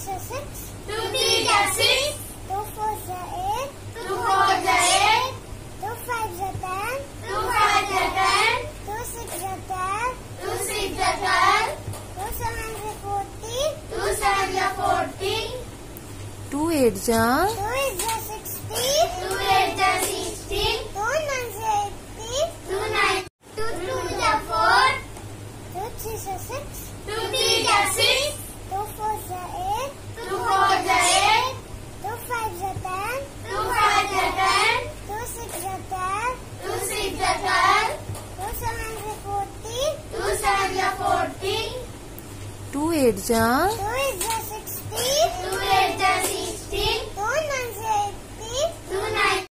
6, 2 3 are 6, 2 4 are 8, 2 4 are 8, 2 5 are 10, 2 5 are 10, 2 6 are 10, 2 6 are 10, 2 7 are 40, 2 7 are 40, 2 8 are 60, 2 8 are 60, 2 9 are 80, 2 9 2 2 are 4, 2 3 are 6, 2 3 are 6, 2 4 are 8, 2 4 are 8, 2 5 are 10, 2 5 are 10, 2 6 are 10, 2 6 are 10, 2 7 are 40, 2 7 are 40, 2 8 are